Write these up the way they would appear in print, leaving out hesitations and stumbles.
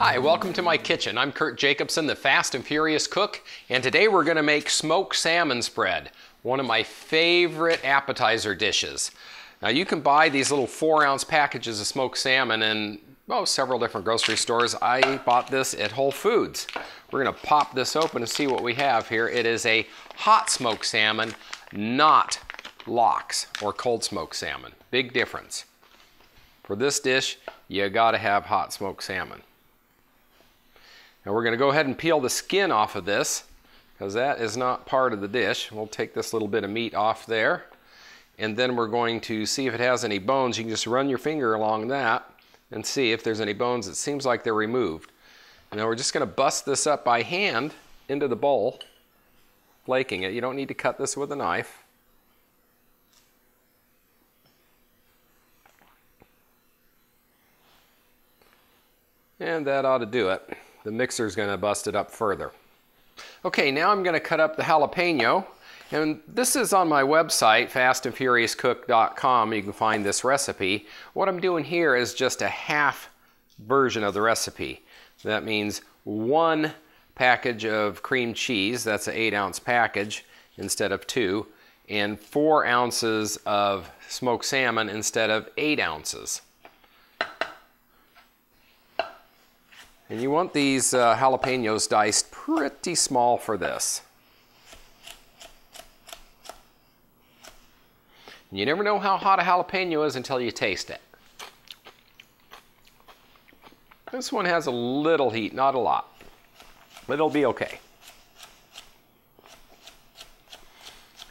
Hi, welcome to my kitchen. I'm Kurt Jacobson, the Fast and Furious Cook, and today we're going to make smoked salmon spread, one of my favorite appetizer dishes. Now you can buy these little 4-ounce packages of smoked salmon in several different grocery stores. I bought this at Whole Foods. We're going to pop this open and see what we have here. It is a hot smoked salmon, not lox or cold smoked salmon. Big difference. For this dish, you got to have hot smoked salmon. Now we're going to go ahead and peel the skin off of this because that is not part of the dish. We'll take this little bit of meat off there, and then we're going to see if it has any bones. You can just run your finger along that and see if there's any bones. It seems like they're removed. Now we're just going to bust this up by hand into the bowl, flaking it. You don't need to cut this with a knife. And that ought to do it. The mixer's going to bust it up further. Okay, now I'm going to cut up the jalapeno, and this is on my website, fastandfuriouscook.com. You can find this recipe. What I'm doing here is just a half version of the recipe. That means 1 package of cream cheese, that's an 8-ounce package instead of 2, and 4 ounces of smoked salmon instead of 8 ounces. And you want these jalapenos diced pretty small for this. And you never know how hot a jalapeno is until you taste it. This one has a little heat, not a lot, but it'll be okay.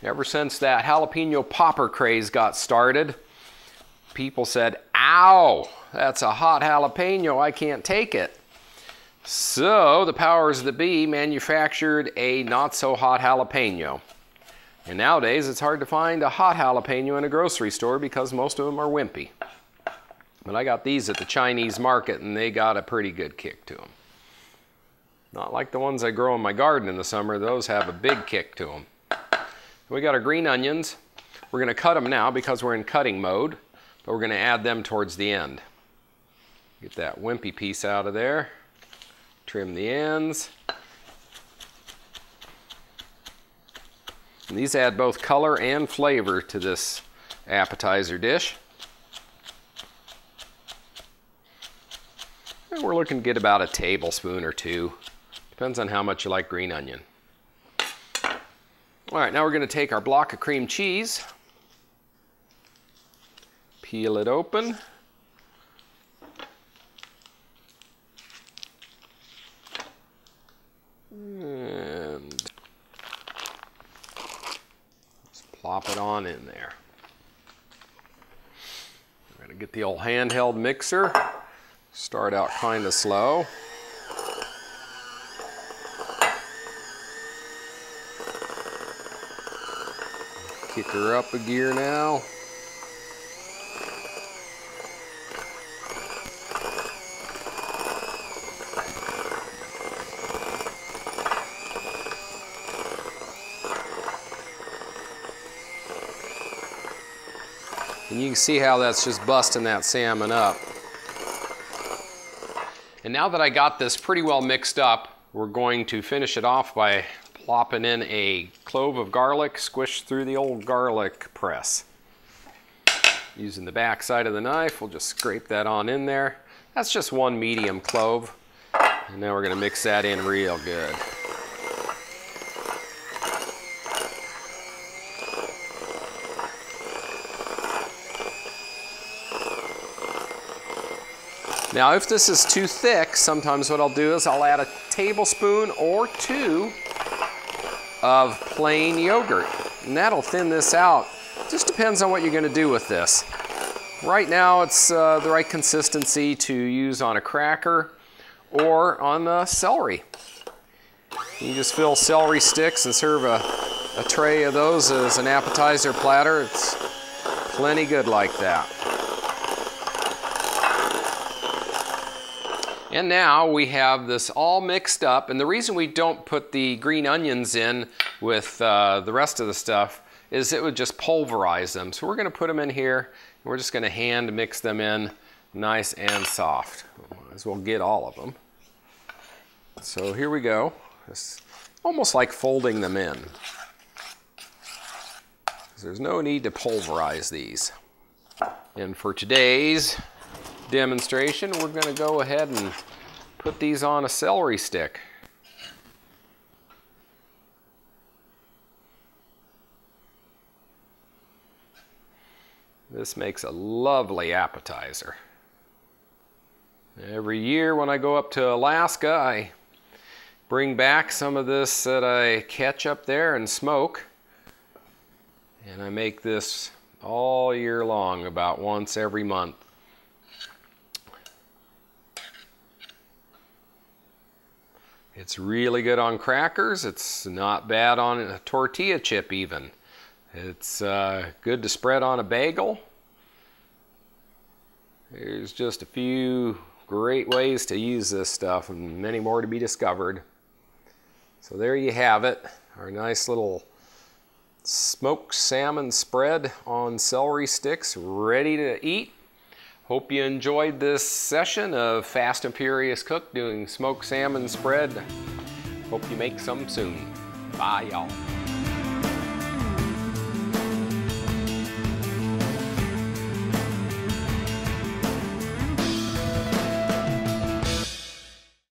Ever since that jalapeno popper craze got started, people said, "Ow, that's a hot jalapeno, I can't take it." So the powers that be manufactured a not-so-hot jalapeno. And nowadays it's hard to find a hot jalapeno in a grocery store because most of them are wimpy. But I got these at the Chinese market and they got a pretty good kick to them. Not like the ones I grow in my garden in the summer. Those have a big kick to them. We got our green onions. We're going to cut them now because we're in cutting mode, but we're going to add them towards the end. Get that wimpy piece out of there. Trim the ends. And these add both color and flavor to this appetizer dish. And we're looking to get about a tablespoon or 2. Depends on how much you like green onion. All right, now we're going to take our block of cream cheese, peel it open. Plop it on in there. We're going to get the old handheld mixer. Start out kind of slow. Kick her up a gear now. And you can see how that's just busting that salmon up. And now that I got this pretty well mixed up, we're going to finish it off by plopping in a clove of garlic squished through the old garlic press. Using the back side of the knife, we'll just scrape that on in there. That's just 1 medium clove. And now we're going to mix that in real good. Now if this is too thick, sometimes what I'll do is I'll add a tablespoon or 2 of plain yogurt, and that'll thin this out. Just depends on what you're going to do with this. Right now it's the right consistency to use on a cracker or on celery. You just fill celery sticks and serve a tray of those as an appetizer platter. It's plenty good like that. And now we have this all mixed up, and the reason we don't put the green onions in with the rest of the stuff is it would just pulverize them. So we're going to put them in here, and we're just going to hand mix them in nice and soft. Might as well get all of them. So here we go. It's almost like folding them in. There's no need to pulverize these. And for today's demonstration, we're going to go ahead and put these on a celery stick. This makes a lovely appetizer. Every year when I go up to Alaska, I bring back some of this that I catch up there and smoke. And I make this all year long, about once every month. It's really good on crackers. It's not bad on a tortilla chip even. It's good to spread on a bagel. There's just a few great ways to use this stuff and many more to be discovered. So there you have it, our nice little smoked salmon spread on celery sticks, ready to eat. Hope you enjoyed this session of Fast and Furious Cook doing smoked salmon spread. Hope you make some soon. Bye, y'all.